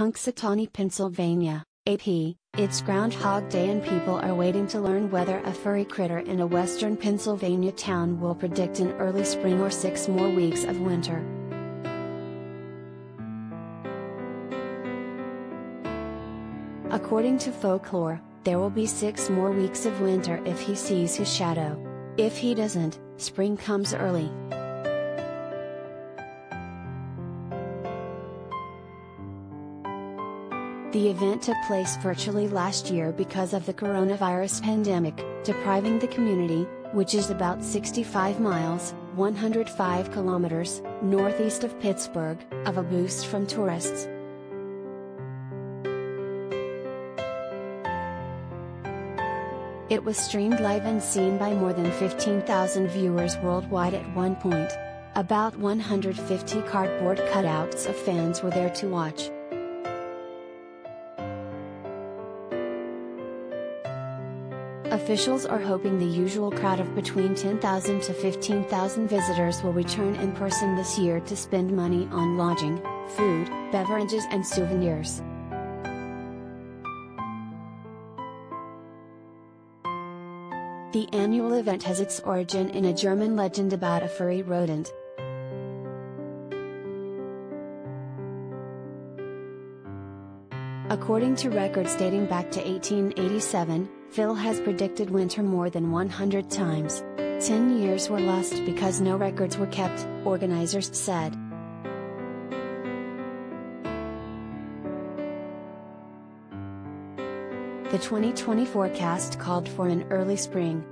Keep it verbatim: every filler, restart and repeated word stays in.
Punxsutawney, Pennsylvania, A P, it's Groundhog Day and people are waiting to learn whether a furry critter in a western Pennsylvania town will predict an early spring or six more weeks of winter. According to folklore, there will be six more weeks of winter if he sees his shadow. If he doesn't, spring comes early. The event took place virtually last year because of the coronavirus pandemic, depriving the community, which is about sixty-five miles (one hundred five kilometers) northeast of Pittsburgh, of a boost from tourists. It was streamed live and seen by more than fifteen thousand viewers worldwide at one point. About one hundred fifty cardboard cutouts of fans were there to watch. Officials are hoping the usual crowd of between ten thousand to fifteen thousand visitors will return in person this year to spend money on lodging, food, beverages and souvenirs. The annual event has its origin in a German legend about a furry rodent. According to records dating back to eighteen eighty-seven, Phil has predicted winter more than one hundred times. Ten years were lost because no records were kept, organizers said. The twenty twenty forecast called for an early spring.